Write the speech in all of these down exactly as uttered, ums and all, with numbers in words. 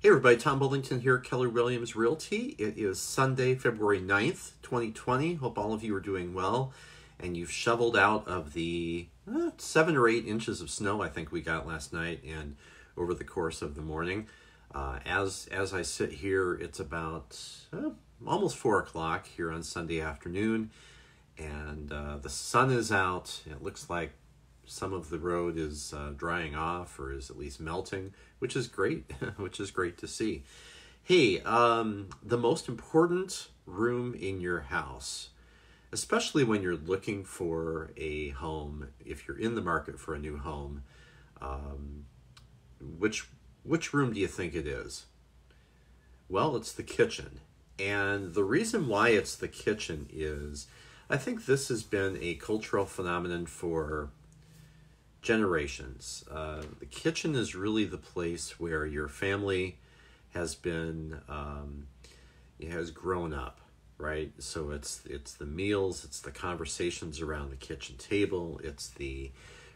Hey everybody, Tom Bullington here at Keller Williams Realty. It is Sunday, February ninth, twenty twenty. Hope all of you are doing well and you've shoveled out of the uh, seven or eight inches of snow I think we got last night and over the course of the morning. Uh, as, as I sit here, it's about uh, almost four o'clock here on Sunday afternoon and uh, the sun is out. It looks like some of the road is uh, drying off or is at least melting, which is great, which is great to see. Hey, um, the most important room in your house, especially when you're looking for a home, if you're in the market for a new home, um, which, which room do you think it is? Well, it's the kitchen. And the reason why it's the kitchen is, I think this has been a cultural phenomenon for generations. Uh, the kitchen is really the place where your family has been, um, has grown up, right? So it's, it's the meals, it's the conversations around the kitchen table, it's the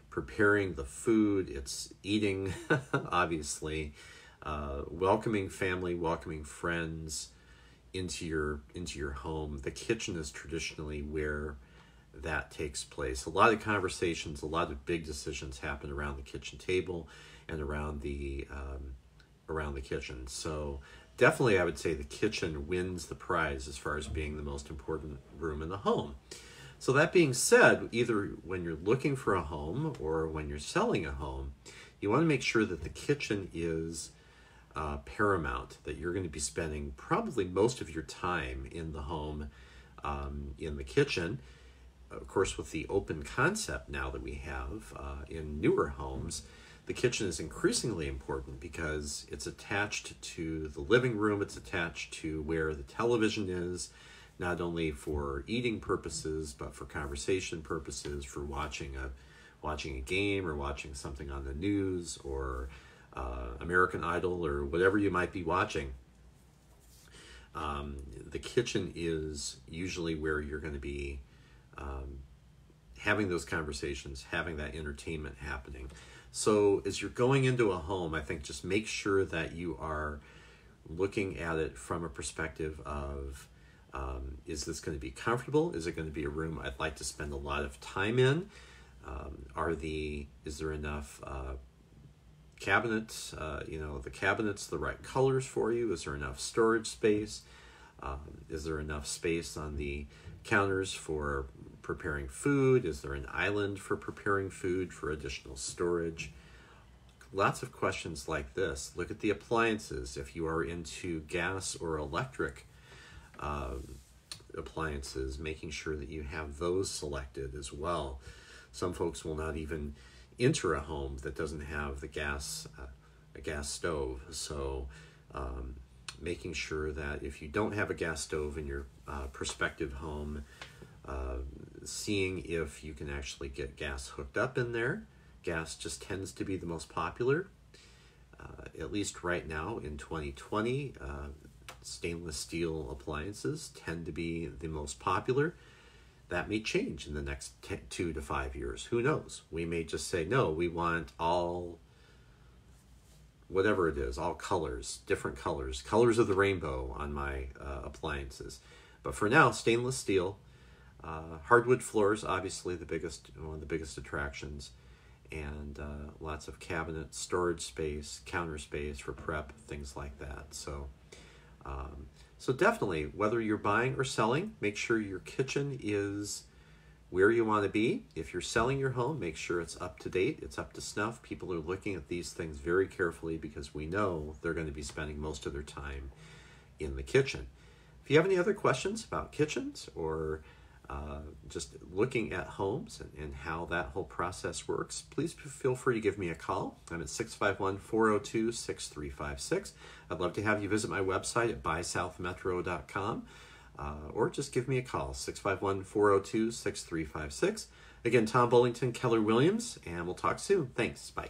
preparing the food, it's eating, obviously, uh, welcoming family, welcoming friends into your, into your home. The kitchen is traditionally where that takes place. A lot of conversations, a lot of big decisions happen around the kitchen table and around the um, around the kitchen. So definitely I would say the kitchen wins the prize as far as being the most important room in the home. So that being said, either when you're looking for a home or when you're selling a home, you want to make sure that the kitchen is uh, paramount, that you're going to be spending probably most of your time in the home, um, in the kitchen. Of course, with the open concept now that we have uh, in newer homes, the kitchen is increasingly important because it's attached to the living room, it's attached to where the television is, not only for eating purposes, but for conversation purposes, for watching a, watching a game or watching something on the news or uh, American Idol or whatever you might be watching. Um, the kitchen is usually where you're going to be Um, having those conversations, having that entertainment happening. So as you're going into a home, I think just make sure that you are looking at it from a perspective of, um, is this going to be comfortable? Is it going to be a room I'd like to spend a lot of time in? Um, are the, is there enough uh, cabinets, uh, you know, the cabinets, the right colors for you? Is there enough storage space? Um, is there enough space on the counters for preparing food? Is there an island for preparing food for additional storage? Lots of questions like this. Look at the appliances. If you are into gas or electric um, appliances, making sure that you have those selected as well. Some folks will not even enter a home that doesn't have the gas, uh, a gas stove. So, um, making sure that if you don't have a gas stove in your uh, prospective home, uh, seeing if you can actually get gas hooked up in there. Gas just tends to be the most popular, uh, at least right now in twenty twenty. Uh, stainless steel appliances tend to be the most popular. That may change in the next two to five years. Who knows? We may just say, no, we want all whatever it is, all colors, different colors, colors of the rainbow on my uh, appliances. But for now, stainless steel, uh, hardwood floors, obviously the biggest, one of the biggest attractions, and uh, lots of cabinets, storage space, counter space for prep, things like that. So, um, so definitely, whether you're buying or selling, make sure your kitchen is where you want to be. If you're selling your home, make sure it's up to date, it's up to snuff. People are looking at these things very carefully because we know they're going to be spending most of their time in the kitchen. If you have any other questions about kitchens or uh, just looking at homes and, and how that whole process works, please feel free to give me a call. I'm at six five one, four oh two, six three five six. I'd love to have you visit my website at buy south metro dot com. Uh, or just give me a call, six five one, four oh two, six three five six. Again, Tom Bullington, Keller Williams, and we'll talk soon. Thanks. Bye.